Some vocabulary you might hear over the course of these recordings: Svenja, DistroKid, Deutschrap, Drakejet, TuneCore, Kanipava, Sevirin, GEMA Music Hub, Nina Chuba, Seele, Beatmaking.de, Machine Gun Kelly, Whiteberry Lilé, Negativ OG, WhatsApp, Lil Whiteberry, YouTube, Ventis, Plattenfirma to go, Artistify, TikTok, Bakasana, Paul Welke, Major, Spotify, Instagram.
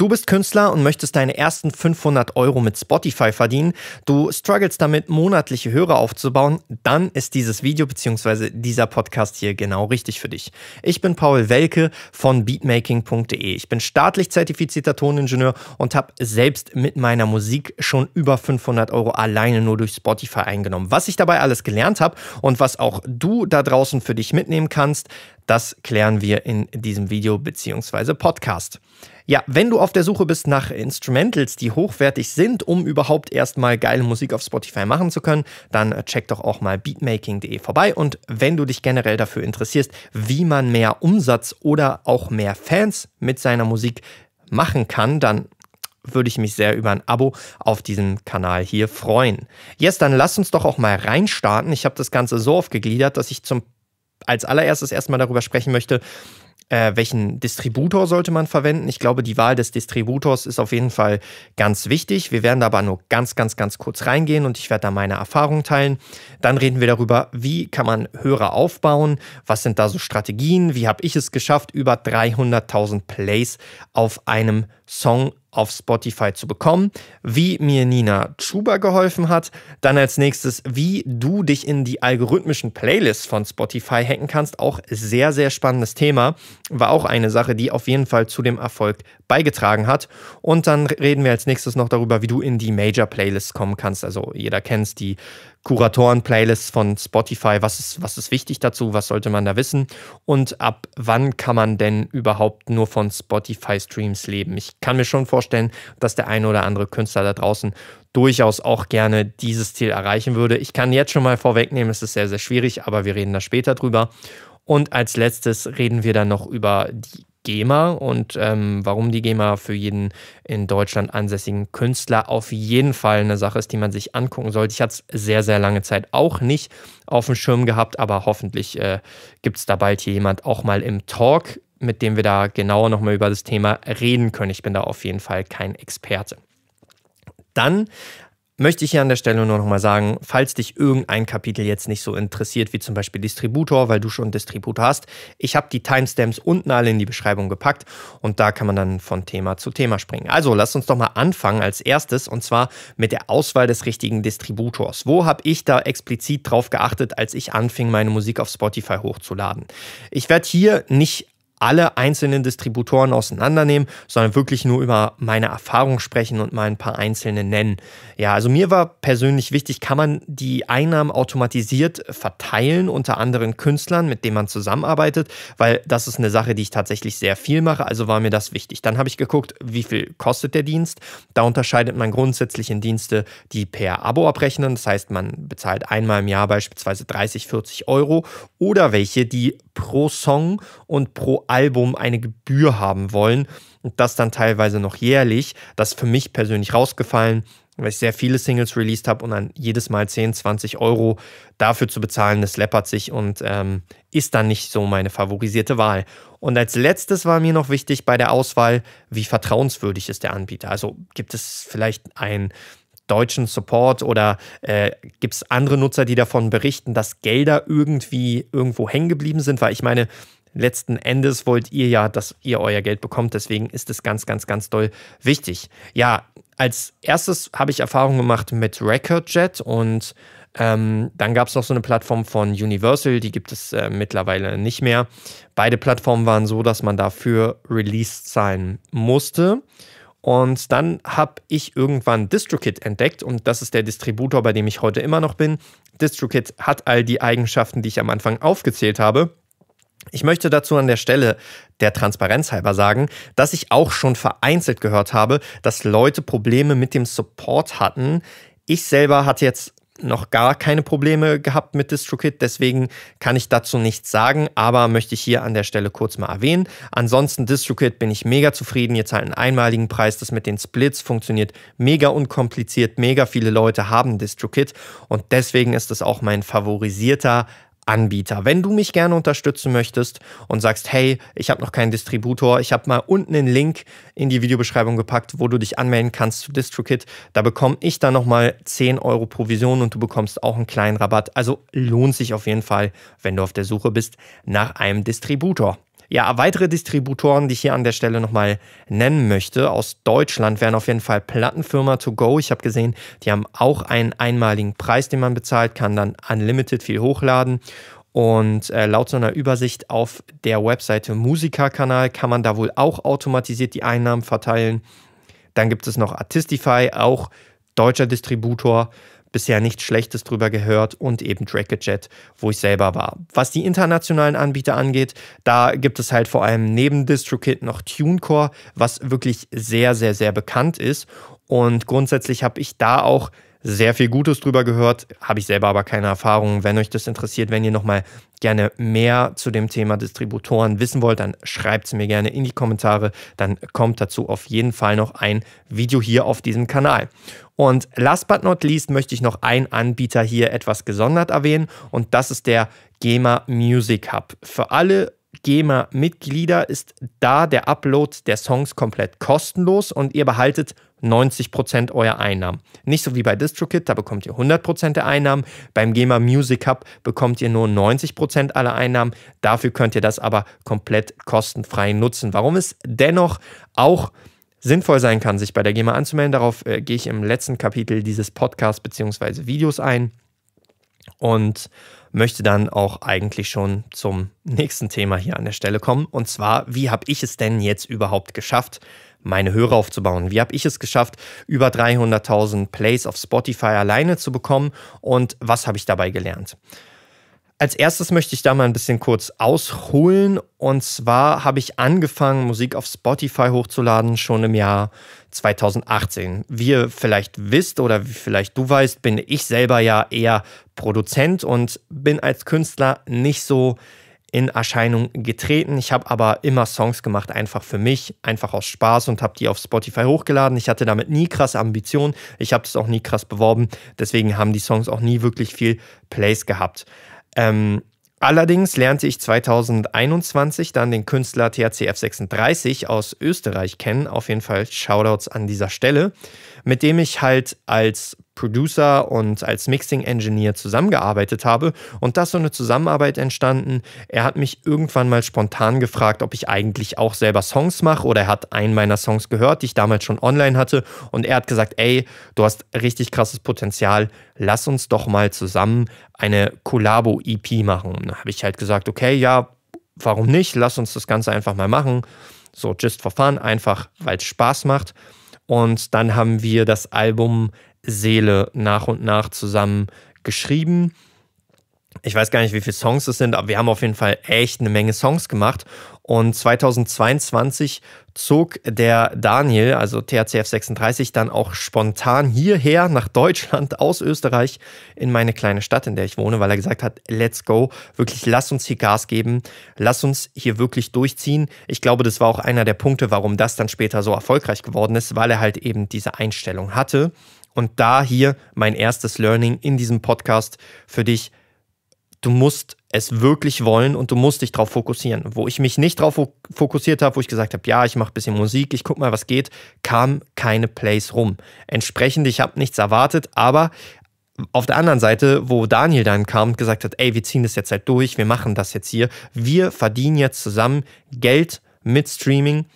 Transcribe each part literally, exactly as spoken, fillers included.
Du bist Künstler und möchtest deine ersten fünfhundert Euro mit Spotify verdienen. Du strugglest damit, monatliche Hörer aufzubauen. Dann ist dieses Video bzw. dieser Podcast hier genau richtig für dich. Ich bin Paul Welke von Beatmaking punkt de. Ich bin staatlich zertifizierter Toningenieur und habe selbst mit meiner Musik schon über fünfhundert Euro alleine nur durch Spotify eingenommen. Was ich dabei alles gelernt habe und was auch du da draußen für dich mitnehmen kannst, das klären wir in diesem Video bzw. Podcast. Ja, wenn du auf der Suche bist nach Instrumentals, die hochwertig sind, um überhaupt erstmal geile Musik auf Spotify machen zu können, dann check doch auch mal beatmaking punkt de vorbei. Und wenn du dich generell dafür interessierst, wie man mehr Umsatz oder auch mehr Fans mit seiner Musik machen kann, dann würde ich mich sehr über ein Abo auf diesem Kanal hier freuen. Jetzt, dann lass uns doch auch mal reinstarten. Ich habe das Ganze so aufgegliedert, dass ich zum als allererstes erstmal darüber sprechen möchte, Äh, welchen Distributor sollte man verwenden? Ich glaube, die Wahl des Distributors ist auf jeden Fall ganz wichtig. Wir werden da aber nur ganz, ganz, ganz kurz reingehen und ich werde da meine Erfahrungen teilen. Dann reden wir darüber, wie kann man Hörer aufbauen? Was sind da so Strategien? Wie habe ich es geschafft, über dreihunderttausend Plays auf einem Song auf Spotify zu bekommen, wie mir Nina Chuba geholfen hat, dann als nächstes, wie du dich in die algorithmischen Playlists von Spotify hacken kannst, auch sehr, sehr spannendes Thema, war auch eine Sache, die auf jeden Fall zu dem Erfolg beigetragen hat, und dann reden wir als nächstes noch darüber, wie du in die Major-Playlists kommen kannst, also jeder kennt die Kuratoren-Playlists von Spotify, was ist, was ist wichtig dazu, was sollte man da wissen und ab wann kann man denn überhaupt nur von Spotify-Streams leben? Ich kann mir schon vorstellen, Vorstellen, dass der ein oder andere Künstler da draußen durchaus auch gerne dieses Ziel erreichen würde. Ich kann jetzt schon mal vorwegnehmen, es ist sehr, sehr schwierig, aber wir reden da später drüber. Und als letztes reden wir dann noch über die GEMA und ähm, warum die GEMA für jeden in Deutschland ansässigen Künstler auf jeden Fall eine Sache ist, die man sich angucken sollte. Ich hatte es sehr, sehr lange Zeit auch nicht auf dem Schirm gehabt, aber hoffentlich äh, gibt es da bald hier jemand auch mal im Talk, mit dem wir da genauer nochmal über das Thema reden können. Ich bin da auf jeden Fall kein Experte. Dann möchte ich hier an der Stelle nur nochmal sagen, falls dich irgendein Kapitel jetzt nicht so interessiert, wie zum Beispiel Distributor, weil du schon Distributor hast, ich habe die Timestamps unten alle in die Beschreibung gepackt und da kann man dann von Thema zu Thema springen. Also lasst uns doch mal anfangen als erstes, und zwar mit der Auswahl des richtigen Distributors. Wo habe ich da explizit drauf geachtet, als ich anfing, meine Musik auf Spotify hochzuladen? Ich werde hier nicht alle einzelnen Distributoren auseinandernehmen, sondern wirklich nur über meine Erfahrung sprechen und mal ein paar einzelne nennen. Ja, also mir war persönlich wichtig, kann man die Einnahmen automatisiert verteilen unter anderen Künstlern, mit denen man zusammenarbeitet, weil das ist eine Sache, die ich tatsächlich sehr viel mache, also war mir das wichtig. Dann habe ich geguckt, wie viel kostet der Dienst. Da unterscheidet man grundsätzlich in Dienste, die per Abo abrechnen, das heißt, man bezahlt einmal im Jahr beispielsweise dreißig, vierzig Euro, oder welche, die pro Song und pro Album eine Gebühr haben wollen und das dann teilweise noch jährlich. Das ist für mich persönlich rausgefallen, weil ich sehr viele Singles released habe und dann jedes Mal zehn, zwanzig Euro dafür zu bezahlen, das läppert sich und ähm, ist dann nicht so meine favorisierte Wahl. Und als letztes war mir noch wichtig bei der Auswahl, wie vertrauenswürdig ist der Anbieter. Also gibt es vielleicht ein deutschen Support oder äh, gibt es andere Nutzer, die davon berichten, dass Gelder irgendwie irgendwo hängen geblieben sind? Weil ich meine, letzten Endes wollt ihr ja, dass ihr euer Geld bekommt. Deswegen ist es ganz, ganz, ganz doll wichtig. Ja, als erstes habe ich Erfahrungen gemacht mit RecordJet und ähm, dann gab es noch so eine Plattform von Universal, die gibt es äh, mittlerweile nicht mehr. Beide Plattformen waren so, dass man dafür Release zahlen musste. Und dann habe ich irgendwann DistroKid entdeckt und das ist der Distributor, bei dem ich heute immer noch bin. DistroKid hat all die Eigenschaften, die ich am Anfang aufgezählt habe. Ich möchte dazu an der Stelle der Transparenz halber sagen, dass ich auch schon vereinzelt gehört habe, dass Leute Probleme mit dem Support hatten. Ich selber hatte jetzt noch gar keine Probleme gehabt mit DistroKid, deswegen kann ich dazu nichts sagen, aber möchte ich hier an der Stelle kurz mal erwähnen. Ansonsten DistroKid bin ich mega zufrieden, ihr zahlt einen einmaligen Preis, das mit den Splits funktioniert mega unkompliziert, mega viele Leute haben DistroKid und deswegen ist das auch mein favorisierter Anbieter. Wenn du mich gerne unterstützen möchtest und sagst, hey, ich habe noch keinen Distributor, ich habe mal unten einen Link in die Videobeschreibung gepackt, wo du dich anmelden kannst zu DistroKid, da bekomme ich dann nochmal zehn Euro Provision und du bekommst auch einen kleinen Rabatt. Also lohnt sich auf jeden Fall, wenn du auf der Suche bist nach einem Distributor. Ja, weitere Distributoren, die ich hier an der Stelle nochmal nennen möchte, aus Deutschland wären auf jeden Fall Plattenfirma to go. Ich habe gesehen, die haben auch einen einmaligen Preis, den man bezahlt, kann dann unlimited viel hochladen. Und äh, laut so einer Übersicht auf der Webseite Musikerkanal kann man da wohl auch automatisiert die Einnahmen verteilen. Dann gibt es noch Artistify, auch deutscher Distributor, bisher nichts Schlechtes drüber gehört, und eben Drakejet, wo ich selber war. Was die internationalen Anbieter angeht, da gibt es halt vor allem neben DistroKid noch TuneCore, was wirklich sehr, sehr, sehr bekannt ist. Und grundsätzlich habe ich da auch sehr viel Gutes drüber gehört, habe ich selber aber keine Erfahrung. Wenn euch das interessiert, wenn ihr nochmal gerne mehr zu dem Thema Distributoren wissen wollt, dann schreibt es mir gerne in die Kommentare. Dann kommt dazu auf jeden Fall noch ein Video hier auf diesem Kanal. Und last but not least möchte ich noch einen Anbieter hier etwas gesondert erwähnen, und das ist der GEMA Music Hub. Für alle GEMA-Mitglieder ist da der Upload der Songs komplett kostenlos und ihr behaltet neunzig Prozent eurer Einnahmen. Nicht so wie bei DistroKid, da bekommt ihr hundert Prozent der Einnahmen. Beim GEMA Music Hub bekommt ihr nur neunzig Prozent aller Einnahmen. Dafür könnt ihr das aber komplett kostenfrei nutzen. Warum es dennoch auch sinnvoll sein kann, sich bei der GEMA anzumelden, darauf äh, gehe ich im letzten Kapitel dieses Podcasts bzw. Videos ein. Und möchte dann auch eigentlich schon zum nächsten Thema hier an der Stelle kommen. Und zwar, wie habe ich es denn jetzt überhaupt geschafft, meine Hörer aufzubauen? Wie habe ich es geschafft, über dreihunderttausend Plays auf Spotify alleine zu bekommen? Und was habe ich dabei gelernt? Als erstes möchte ich da mal ein bisschen kurz ausholen. Und zwar habe ich angefangen, Musik auf Spotify hochzuladen, schon im Jahr zweitausendachtzehn. Wie ihr vielleicht wisst oder wie vielleicht du weißt, bin ich selber ja eher Produzent und bin als Künstler nicht so in Erscheinung getreten. Ich habe aber immer Songs gemacht, einfach für mich, einfach aus Spaß, und habe die auf Spotify hochgeladen. Ich hatte damit nie krasse Ambitionen. Ich habe das auch nie krass beworben. Deswegen haben die Songs auch nie wirklich viel Plays gehabt. Ähm, allerdings lernte ich zweitausendeinundzwanzig dann den Künstler T H C F sechsunddreißig aus Österreich kennen, auf jeden Fall Shoutouts an dieser Stelle, mit dem ich halt als Producer und als Mixing Engineer zusammengearbeitet habe, und da ist so eine Zusammenarbeit entstanden. Er hat mich irgendwann mal spontan gefragt, ob ich eigentlich auch selber Songs mache, oder er hat einen meiner Songs gehört, die ich damals schon online hatte, und er hat gesagt, ey, du hast richtig krasses Potenzial, lass uns doch mal zusammen eine Kollabo-E P machen. Da habe ich halt gesagt, okay, ja, warum nicht, lass uns das Ganze einfach mal machen, so just for fun, einfach weil es Spaß macht. Und dann haben wir das Album Seele nach und nach zusammen geschrieben. Ich weiß gar nicht, wie viele Songs es sind, aber wir haben auf jeden Fall echt eine Menge Songs gemacht. Und zweitausendzweiundzwanzig zog der Daniel, also T H C F sechsunddreißig, dann auch spontan hierher nach Deutschland aus Österreich in meine kleine Stadt, in der ich wohne, weil er gesagt hat, let's go, wirklich, lass uns hier Gas geben, lass uns hier wirklich durchziehen. Ich glaube, das war auch einer der Punkte, warum das dann später so erfolgreich geworden ist, weil er halt eben diese Einstellung hatte. Und da hier mein erstes Learning in diesem Podcast für dich: Du musst es wirklich wollen und du musst dich darauf fokussieren. Wo ich mich nicht drauf fokussiert habe, wo ich gesagt habe, ja, ich mache ein bisschen Musik, ich gucke mal, was geht, kamen keine Plays rum. Entsprechend, ich habe nichts erwartet, aber auf der anderen Seite, wo Daniel dann kam und gesagt hat, ey, wir ziehen das jetzt halt durch, wir machen das jetzt hier, wir verdienen jetzt zusammen Geld mit Streaming.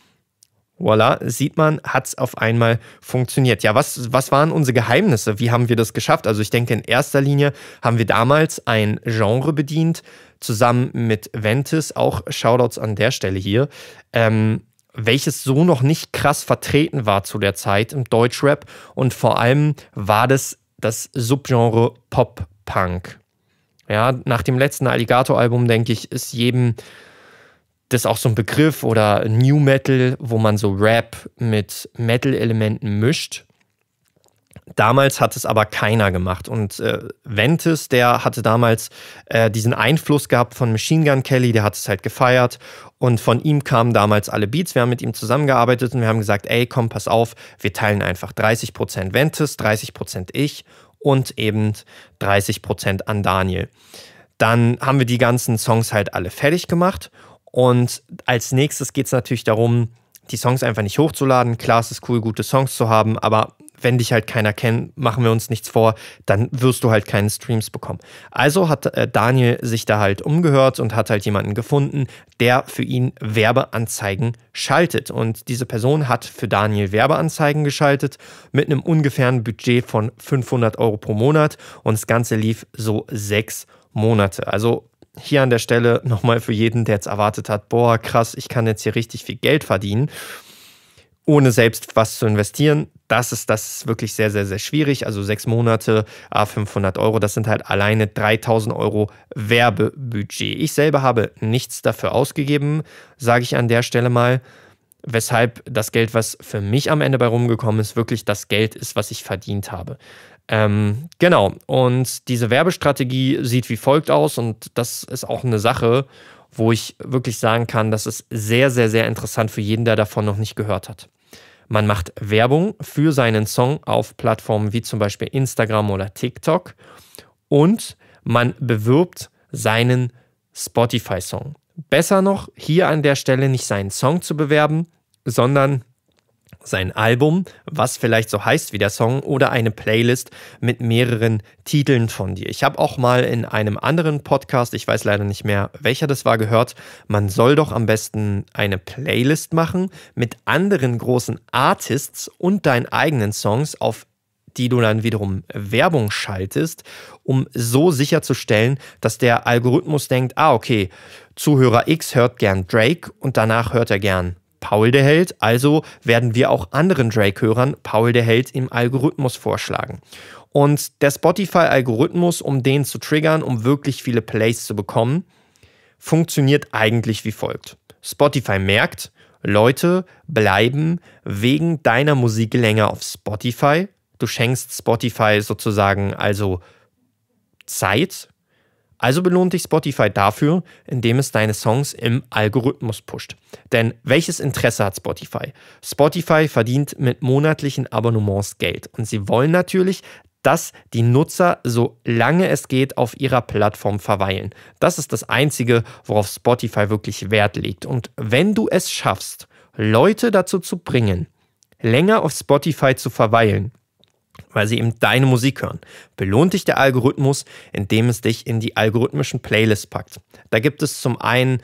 Voilà, sieht man, hat es auf einmal funktioniert. Ja, was, was waren unsere Geheimnisse? Wie haben wir das geschafft? Also ich denke, in erster Linie haben wir damals ein Genre bedient, zusammen mit Ventis, auch Shoutouts an der Stelle hier, ähm, welches so noch nicht krass vertreten war zu der Zeit im Deutschrap. Und vor allem war das das Subgenre Pop-Punk. Ja, nach dem letzten Alligator-Album, denke ich, ist jedem das ist auch so ein Begriff, oder New Metal, wo man so Rap mit Metal-Elementen mischt. Damals hat es aber keiner gemacht. Und äh, Ventis, der hatte damals äh, diesen Einfluss gehabt von Machine Gun Kelly, der hat es halt gefeiert. Und von ihm kamen damals alle Beats. Wir haben mit ihm zusammengearbeitet und wir haben gesagt, ey, komm, pass auf, wir teilen einfach dreißig Prozent Ventis, dreißig Prozent ich und eben dreißig Prozent an Daniel. Dann haben wir die ganzen Songs halt alle fertig gemacht. Und als nächstes geht es natürlich darum, die Songs einfach nicht hochzuladen. Klar, es ist cool, gute Songs zu haben, aber wenn dich halt keiner kennt, machen wir uns nichts vor, dann wirst du halt keine Streams bekommen. Also hat äh, Daniel sich da halt umgehört und hat halt jemanden gefunden, der für ihn Werbeanzeigen schaltet. Und diese Person hat für Daniel Werbeanzeigen geschaltet mit einem ungefähren Budget von fünfhundert Euro pro Monat. Und das Ganze lief so sechs Monate. Also hier an der Stelle nochmal für jeden, der jetzt erwartet hat, boah, krass, ich kann jetzt hier richtig viel Geld verdienen, ohne selbst was zu investieren. Das ist, das ist wirklich sehr, sehr, sehr schwierig. Also sechs Monate, fünfhundert Euro, das sind halt alleine dreitausend Euro Werbebudget. Ich selber habe nichts dafür ausgegeben, sage ich an der Stelle mal, weshalb das Geld, was für mich am Ende bei rumgekommen ist, wirklich das Geld ist, was ich verdient habe. Ähm, genau, und diese Werbestrategie sieht wie folgt aus, und das ist auch eine Sache, wo ich wirklich sagen kann, das ist sehr, sehr, sehr interessant für jeden, der davon noch nicht gehört hat. Man macht Werbung für seinen Song auf Plattformen wie zum Beispiel Instagram oder TikTok und man bewirbt seinen Spotify-Song. Besser noch, hier an der Stelle nicht seinen Song zu bewerben, sondern sein Album, was vielleicht so heißt wie der Song, oder eine Playlist mit mehreren Titeln von dir. Ich habe auch mal in einem anderen Podcast, ich weiß leider nicht mehr, welcher das war, gehört, man soll doch am besten eine Playlist machen mit anderen großen Artists und deinen eigenen Songs, auf die du dann wiederum Werbung schaltest, um so sicherzustellen, dass der Algorithmus denkt, ah okay, Zuhörer X hört gern Drake und danach hört er gern Paul der Held, also werden wir auch anderen Drake-Hörern Paul der Held im Algorithmus vorschlagen. Und der Spotify-Algorithmus, um den zu triggern, um wirklich viele Plays zu bekommen, funktioniert eigentlich wie folgt. Spotify merkt, Leute bleiben wegen deiner Musik länger auf Spotify. Du schenkst Spotify sozusagen also Zeit. Also belohnt dich Spotify dafür, indem es deine Songs im Algorithmus pusht. Denn welches Interesse hat Spotify? Spotify verdient mit monatlichen Abonnements Geld. Und sie wollen natürlich, dass die Nutzer, solange es geht, auf ihrer Plattform verweilen. Das ist das Einzige, worauf Spotify wirklich Wert legt. Und wenn du es schaffst, Leute dazu zu bringen, länger auf Spotify zu verweilen, weil sie eben deine Musik hören, belohnt dich der Algorithmus, indem es dich in die algorithmischen Playlists packt. Da gibt es zum einen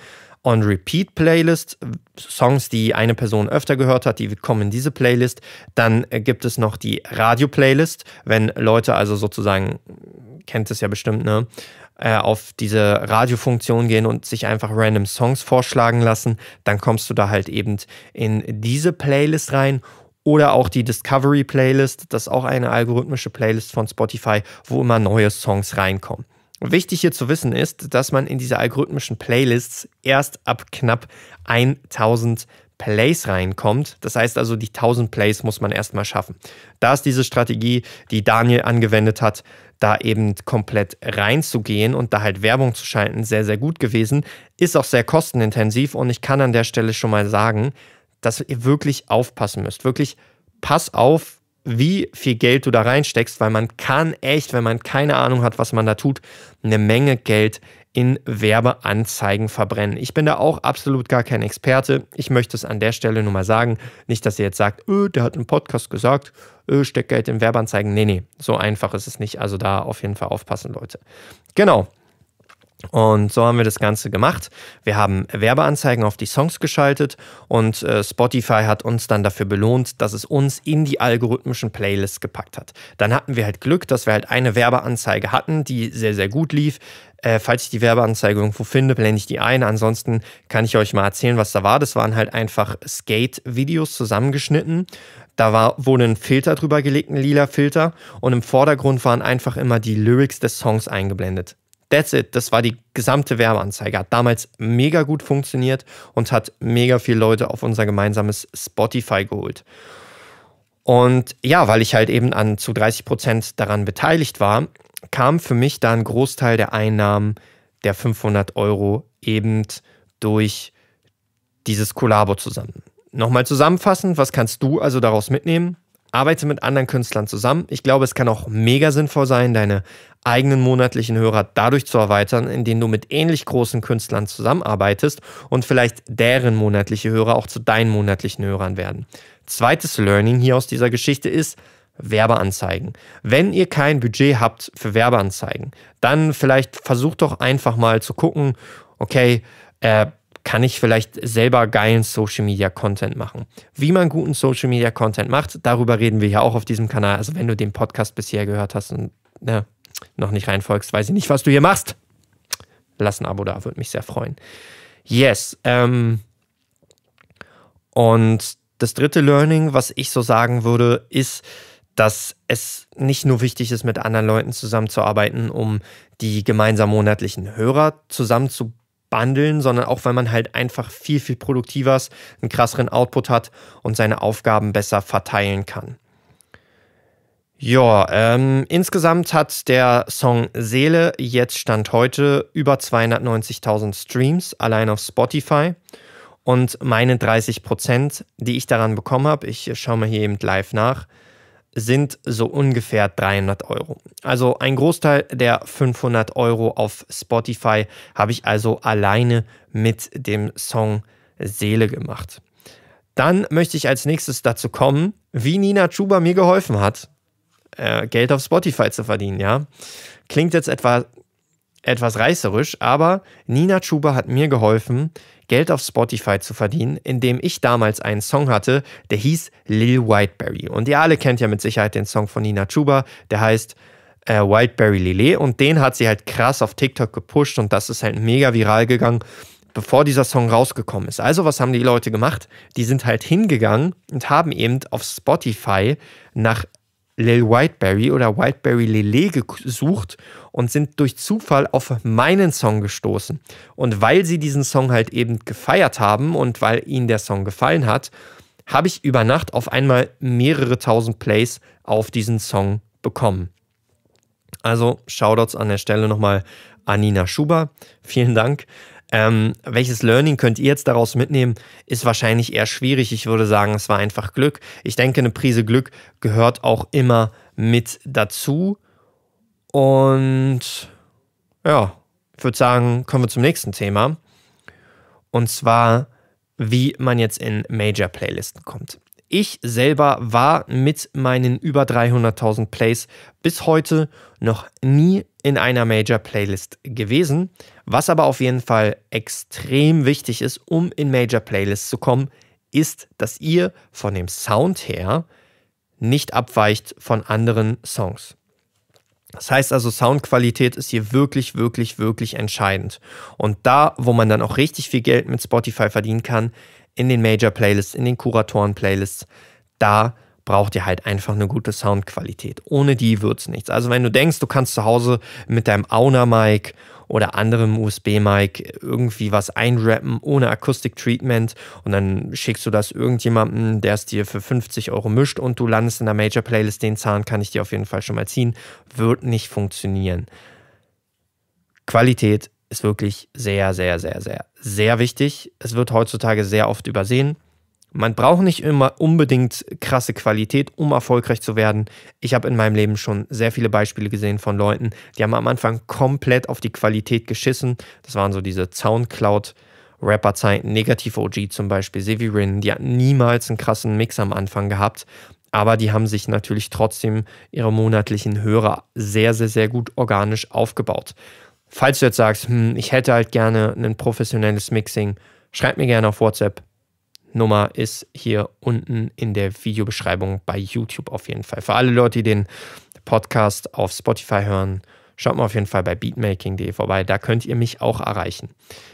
On-Repeat-Playlist, Songs, die eine Person öfter gehört hat, die kommen in diese Playlist. Dann gibt es noch die Radio-Playlist, wenn Leute also sozusagen, kennt es ja bestimmt, ne, auf diese Radiofunktion gehen und sich einfach random Songs vorschlagen lassen, dann kommst du da halt eben in diese Playlist rein. Oder auch die Discovery-Playlist, das ist auch eine algorithmische Playlist von Spotify, wo immer neue Songs reinkommen. Wichtig hier zu wissen ist, dass man in diese algorithmischen Playlists erst ab knapp tausend Plays reinkommt. Das heißt also, die tausend Plays muss man erstmal schaffen. Da ist diese Strategie, die Daniel angewendet hat, da eben komplett reinzugehen und da halt Werbung zu schalten, sehr, sehr gut gewesen. Ist auch sehr kostenintensiv und ich kann an der Stelle schon mal sagen, dass ihr wirklich aufpassen müsst. Wirklich, pass auf, wie viel Geld du da reinsteckst, weil man kann echt, wenn man keine Ahnung hat, was man da tut, eine Menge Geld in Werbeanzeigen verbrennen. Ich bin da auch absolut gar kein Experte. Ich möchte es an der Stelle nur mal sagen. Nicht, dass ihr jetzt sagt, öh, der hat einen Podcast gesagt, öh, steck Geld in Werbeanzeigen. Nee, nee, so einfach ist es nicht. Also da auf jeden Fall aufpassen, Leute. Genau. Und so haben wir das Ganze gemacht. Wir haben Werbeanzeigen auf die Songs geschaltet und äh, Spotify hat uns dann dafür belohnt, dass es uns in die algorithmischen Playlists gepackt hat. Dann hatten wir halt Glück, dass wir halt eine Werbeanzeige hatten, die sehr, sehr gut lief. Äh, falls ich die Werbeanzeige irgendwo finde, blende ich die ein. Ansonsten kann ich euch mal erzählen, was da war. Das waren halt einfach Skate-Videos zusammengeschnitten. Da war, wurde ein Filter drüber gelegt, ein lila Filter. Und im Vordergrund waren einfach immer die Lyrics des Songs eingeblendet. That's it, das war die gesamte Werbeanzeige. Hat damals mega gut funktioniert und hat mega viele Leute auf unser gemeinsames Spotify geholt. Und ja, weil ich halt eben an zu dreißig Prozent daran beteiligt war, kam für mich da ein Großteil der Einnahmen der fünfhundert Euro eben durch dieses Kollabo zusammen. Nochmal zusammenfassend, was kannst du also daraus mitnehmen? Arbeite mit anderen Künstlern zusammen. Ich glaube, es kann auch mega sinnvoll sein, deine eigenen monatlichen Hörer dadurch zu erweitern, indem du mit ähnlich großen Künstlern zusammenarbeitest und vielleicht deren monatliche Hörer auch zu deinen monatlichen Hörern werden. Zweites Learning hier aus dieser Geschichte ist, Werbeanzeigen. Wenn ihr kein Budget habt für Werbeanzeigen, dann vielleicht versucht doch einfach mal zu gucken, okay, äh, kann ich vielleicht selber geilen Social-Media-Content machen. Wie man guten Social-Media-Content macht, darüber reden wir ja auch auf diesem Kanal. Also wenn du den Podcast bisher gehört hast und äh, noch nicht reinfolgst, weiß ich nicht, was du hier machst. Lass ein Abo da, würde mich sehr freuen. Yes. Ähm, und das dritte Learning, was ich so sagen würde, ist, dass es nicht nur wichtig ist, mit anderen Leuten zusammenzuarbeiten, um die gemeinsam monatlichen Hörer zusammenzubandeln, sondern auch, weil man halt einfach viel, viel produktiver ist, einen krasseren Output hat und seine Aufgaben besser verteilen kann. Ja, ähm, insgesamt hat der Song Seele jetzt Stand heute über zweihundertneunzigtausend Streams, allein auf Spotify. Und meine dreißig Prozent, die ich daran bekommen habe, ich schaue mir hier eben live nach, sind so ungefähr dreihundert Euro. Also ein Großteil der fünfhundert Euro auf Spotify habe ich also alleine mit dem Song Seele gemacht. Dann möchte ich als nächstes dazu kommen, wie Nina Chuba mir geholfen hat, äh, Geld auf Spotify zu verdienen. Ja? Klingt jetzt etwa etwas reißerisch, aber Nina Chuba hat mir geholfen, Geld auf Spotify zu verdienen, indem ich damals einen Song hatte, der hieß Lil Whiteberry. Und ihr alle kennt ja mit Sicherheit den Song von Nina Chuba, der heißt äh, Whiteberry Lilé. Und den hat sie halt krass auf TikTok gepusht und das ist halt mega viral gegangen, bevor dieser Song rausgekommen ist. Also was haben die Leute gemacht? Die sind halt hingegangen und haben eben auf Spotify nach Lil Whiteberry oder Whiteberry Lilé gesucht und sind durch Zufall auf meinen Song gestoßen. Und weil sie diesen Song halt eben gefeiert haben und weil ihnen der Song gefallen hat, habe ich über Nacht auf einmal mehrere tausend Plays auf diesen Song bekommen. Also Shoutouts an der Stelle nochmal an Nina Chuba. Vielen Dank. Ähm, welches Learning könnt ihr jetzt daraus mitnehmen, ist wahrscheinlich eher schwierig. Ich würde sagen, es war einfach Glück. Ich denke, eine Prise Glück gehört auch immer mit dazu. Und ja, ich würde sagen, kommen wir zum nächsten Thema. Und zwar, wie man jetzt in Major-Playlisten kommt. Ich selber war mit meinen über dreihunderttausend Plays bis heute noch nie in einer Major-Playlist gewesen, was aber auf jeden Fall extrem wichtig ist, um in Major-Playlists zu kommen, ist, dass ihr von dem Sound her nicht abweicht von anderen Songs. Das heißt also, Soundqualität ist hier wirklich, wirklich, wirklich entscheidend. Und da, wo man dann auch richtig viel Geld mit Spotify verdienen kann, in den Major-Playlists, in den Kuratoren-Playlists, da braucht ihr halt einfach eine gute Soundqualität. Ohne die wird es nichts. Also wenn du denkst, du kannst zu Hause mit deinem Auna-Mic oder anderem U S B-Mic irgendwie was einrappen ohne Akustik-Treatment und dann schickst du das irgendjemandem, der es dir für fünfzig Euro mischt und du landest in der Major-Playlist, den Zahn kann ich dir auf jeden Fall schon mal ziehen, wird nicht funktionieren. Qualität ist wirklich sehr, sehr, sehr, sehr, sehr wichtig. Es wird heutzutage sehr oft übersehen. Man braucht nicht immer unbedingt krasse Qualität, um erfolgreich zu werden. Ich habe in meinem Leben schon sehr viele Beispiele gesehen von Leuten, die haben am Anfang komplett auf die Qualität geschissen. Das waren so diese Soundcloud-Rapper-Zeiten, Negativ O G zum Beispiel, Sevirin, die hatten niemals einen krassen Mix am Anfang gehabt. Aber die haben sich natürlich trotzdem ihre monatlichen Hörer sehr, sehr, sehr gut organisch aufgebaut. Falls du jetzt sagst, hm, ich hätte halt gerne ein professionelles Mixing, schreib mir gerne auf WhatsApp. Nummer ist hier unten in der Videobeschreibung bei YouTube auf jeden Fall. Für alle Leute, die den Podcast auf Spotify hören, schaut mal auf jeden Fall bei Beatmaking punkt de vorbei. Da könnt ihr mich auch erreichen.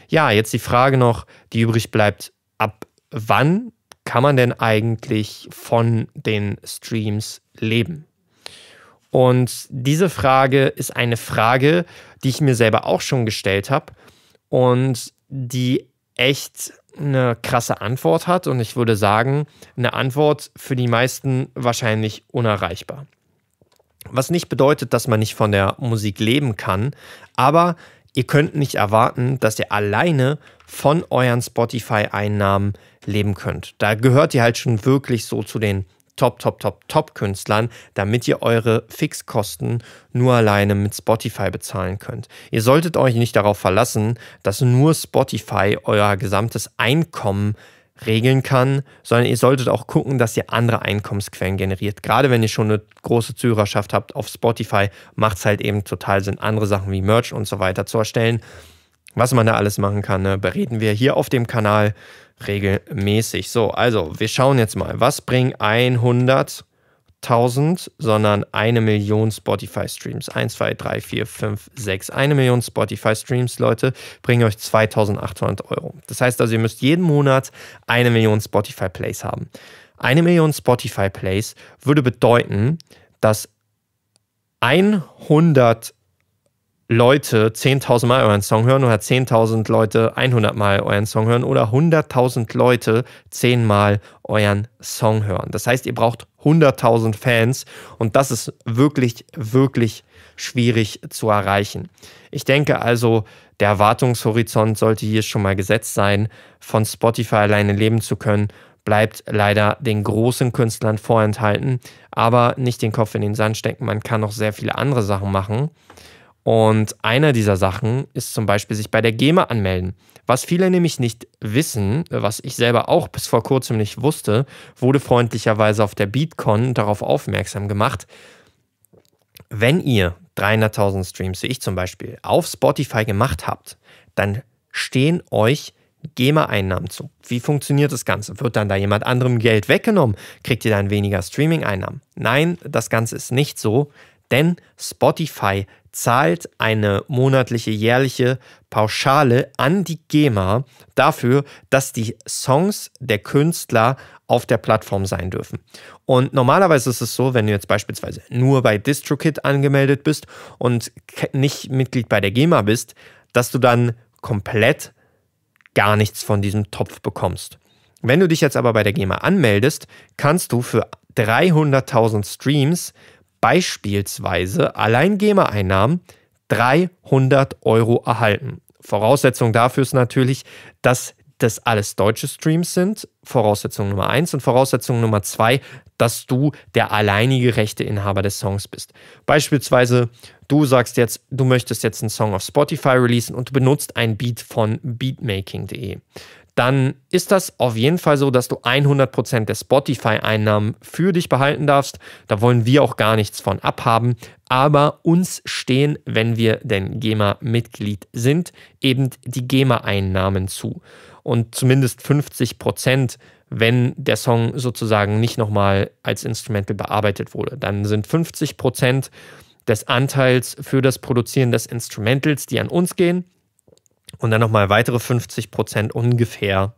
Ja, jetzt die Frage noch, die übrig bleibt, ab wann kann man denn eigentlich von den Streams leben? Und diese Frage ist eine Frage, die ich mir selber auch schon gestellt habe und die echt eine krasse Antwort hat. Und ich würde sagen, eine Antwort für die meisten wahrscheinlich unerreichbar. Was nicht bedeutet, dass man nicht von der Musik leben kann, aber ihr könnt nicht erwarten, dass ihr alleine von euren Spotify-Einnahmen leben könnt. Da gehört ihr halt schon wirklich so zu den Top, Top, Top, Top-Künstlern, damit ihr eure Fixkosten nur alleine mit Spotify bezahlen könnt. Ihr solltet euch nicht darauf verlassen, dass nur Spotify euer gesamtes Einkommen regeln kann, sondern ihr solltet auch gucken, dass ihr andere Einkommensquellen generiert. Gerade wenn ihr schon eine große Zuhörerschaft habt auf Spotify, macht es halt eben total Sinn, andere Sachen wie Merch und so weiter zu erstellen. Was man da alles machen kann, ne, bereden wir hier auf dem Kanal regelmäßig. So, also wir schauen jetzt mal, was bringen hunderttausend, sondern eine Million Spotify-Streams. eins, zwei, drei, vier, fünf, sechs. Eine Million Spotify-Streams, Leute, bringen euch zweitausendachthundert Euro. Das heißt also, ihr müsst jeden Monat eine Million Spotify-Plays haben. Eine Million Spotify-Plays würde bedeuten, dass hundert Leute zehntausend Mal euren Song hören oder zehntausend Leute hundert Mal euren Song hören oder hunderttausend Leute zehn Mal euren Song hören. Das heißt, ihr braucht hunderttausend Fans und das ist wirklich, wirklich schwierig zu erreichen. Ich denke also, der Erwartungshorizont sollte hier schon mal gesetzt sein, von Spotify alleine leben zu können. Bleibt leider den großen Künstlern vorenthalten, aber nicht den Kopf in den Sand stecken. Man kann noch sehr viele andere Sachen machen. Und einer dieser Sachen ist zum Beispiel sich bei der GEMA anmelden. Was viele nämlich nicht wissen, was ich selber auch bis vor kurzem nicht wusste, wurde freundlicherweise auf der BeatCon darauf aufmerksam gemacht, wenn ihr dreihunderttausend Streams, wie ich zum Beispiel, auf Spotify gemacht habt, dann stehen euch GEMA-Einnahmen zu. Wie funktioniert das Ganze? Wird dann da jemand anderem Geld weggenommen? Kriegt ihr dann weniger Streaming-Einnahmen? Nein, das Ganze ist nicht so, denn Spotify zahlt eine monatliche, jährliche Pauschale an die GEMA dafür, dass die Songs der Künstler auf der Plattform sein dürfen. Und normalerweise ist es so, wenn du jetzt beispielsweise nur bei DistroKid angemeldet bist und nicht Mitglied bei der GEMA bist, dass du dann komplett gar nichts von diesem Topf bekommst. Wenn du dich jetzt aber bei der GEMA anmeldest, kannst du für dreihunderttausend Streams beispielsweise allein GEMA-Einnahmen dreihundert Euro erhalten. Voraussetzung dafür ist natürlich, dass das alles deutsche Streams sind. Voraussetzung Nummer eins und Voraussetzung Nummer zwei, dass du der alleinige Rechteinhaber des Songs bist. Beispielsweise, du sagst jetzt, du möchtest jetzt einen Song auf Spotify releasen und du benutzt ein Beat von Beatmaking punkt de. Dann ist das auf jeden Fall so, dass du hundert Prozent der Spotify-Einnahmen für dich behalten darfst. Da wollen wir auch gar nichts von abhaben. Aber uns stehen, wenn wir denn GEMA-Mitglied sind, eben die GEMA-Einnahmen zu. Und zumindest fünfzig Prozent, wenn der Song sozusagen nicht nochmal als Instrumental bearbeitet wurde. Dann sind fünfzig Prozent des Anteils für das Produzieren des Instrumentals, die an uns gehen, und dann nochmal weitere fünfzig Prozent ungefähr,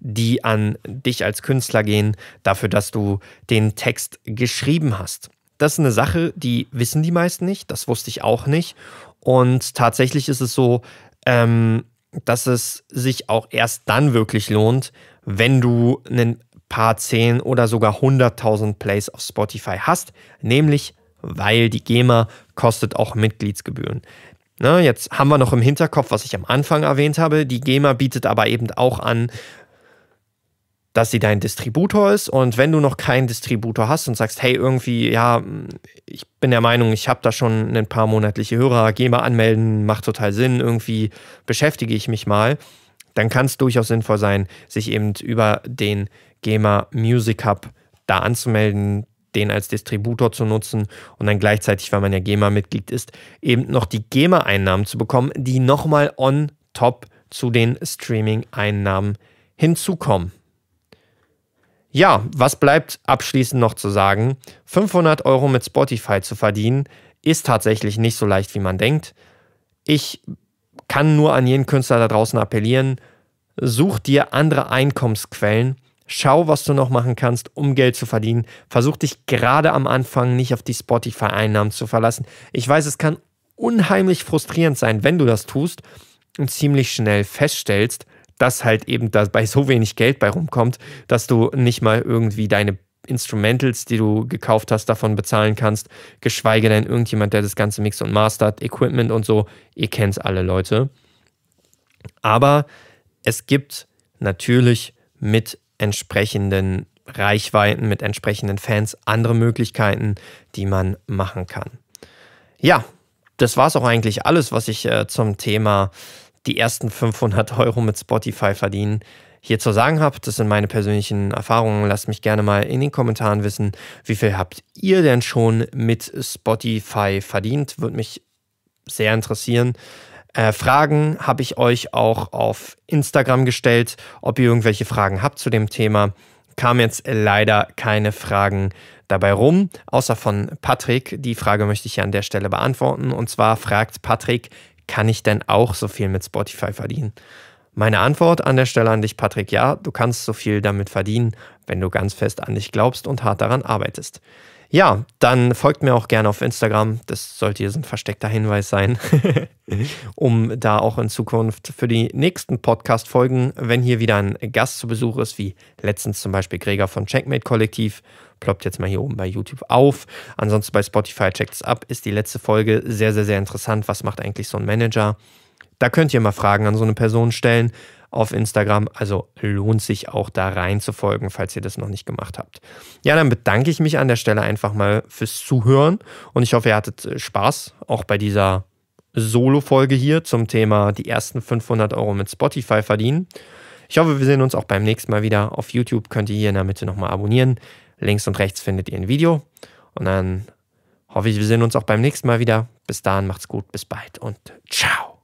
die an dich als Künstler gehen, dafür, dass du den Text geschrieben hast. Das ist eine Sache, die wissen die meisten nicht, das wusste ich auch nicht. Und tatsächlich ist es so, ähm, dass es sich auch erst dann wirklich lohnt, wenn du ein paar zehn oder sogar hunderttausend Plays auf Spotify hast, nämlich weil die GEMA kostet auch Mitgliedsgebühren. Na, jetzt haben wir noch im Hinterkopf, was ich am Anfang erwähnt habe. Die GEMA bietet aber eben auch an, dass sie dein Distributor ist. Und wenn du noch keinen Distributor hast und sagst, hey, irgendwie, ja, ich bin der Meinung, ich habe da schon ein paar monatliche Hörer, GEMA anmelden, macht total Sinn, irgendwie beschäftige ich mich mal, dann kann es durchaus sinnvoll sein, sich eben über den GEMA Music Hub da anzumelden, den als Distributor zu nutzen und dann gleichzeitig, weil man ja GEMA-Mitglied ist, eben noch die GEMA-Einnahmen zu bekommen, die nochmal on top zu den Streaming-Einnahmen hinzukommen. Ja, was bleibt abschließend noch zu sagen? fünfhundert Euro mit Spotify zu verdienen, ist tatsächlich nicht so leicht, wie man denkt. Ich kann nur an jeden Künstler da draußen appellieren, such dir andere Einkommensquellen, schau, was du noch machen kannst, um Geld zu verdienen. Versuch dich gerade am Anfang nicht auf die Spotify-Einnahmen zu verlassen. Ich weiß, es kann unheimlich frustrierend sein, wenn du das tust und ziemlich schnell feststellst, dass halt eben dabei so wenig Geld bei rumkommt, dass du nicht mal irgendwie deine Instrumentals, die du gekauft hast, davon bezahlen kannst, geschweige denn irgendjemand, der das Ganze mixt und mastert, Equipment und so. Ihr kennt's alle, Leute. Aber es gibt natürlich mit entsprechenden Reichweiten, mit entsprechenden Fans, andere Möglichkeiten, die man machen kann. Ja, das war es auch eigentlich alles, was ich äh, zum Thema die ersten fünfhundert Euro mit Spotify verdienen hier zu sagen habt. Das sind meine persönlichen Erfahrungen. Lasst mich gerne mal in den Kommentaren wissen, wie viel habt ihr denn schon mit Spotify verdient? Würde mich sehr interessieren. Äh, Fragen habe ich euch auch auf Instagram gestellt, ob ihr irgendwelche Fragen habt zu dem Thema. Kamen jetzt leider keine Fragen dabei rum, außer von Patrick. Die Frage möchte ich ja an der Stelle beantworten. Und zwar fragt Patrick, kann ich denn auch so viel mit Spotify verdienen? Meine Antwort an der Stelle an dich, Patrick, ja, du kannst so viel damit verdienen, wenn du ganz fest an dich glaubst und hart daran arbeitest. Ja, dann folgt mir auch gerne auf Instagram. Das sollte jetzt ein versteckter Hinweis sein, um da auch in Zukunft für die nächsten Podcast-Folgen, wenn hier wieder ein Gast zu Besuch ist, wie letztens zum Beispiel Gregor von Checkmate Kollektiv, ploppt jetzt mal hier oben bei YouTube auf. Ansonsten bei Spotify, checkt es ab, ist die letzte Folge sehr, sehr, sehr interessant. Was macht eigentlich so ein Manager? Da könnt ihr mal Fragen an so eine Person stellen auf Instagram. Also lohnt sich auch da reinzufolgen, falls ihr das noch nicht gemacht habt. Ja, dann bedanke ich mich an der Stelle einfach mal fürs Zuhören und ich hoffe, ihr hattet Spaß, auch bei dieser Solo-Folge hier zum Thema die ersten fünfhundert Euro mit Spotify verdienen. Ich hoffe, wir sehen uns auch beim nächsten Mal wieder. Auf YouTube könnt ihr hier in der Mitte nochmal abonnieren. Links und rechts findet ihr ein Video. Und dann hoffe ich, wir sehen uns auch beim nächsten Mal wieder. Bis dahin, macht's gut, bis bald und ciao.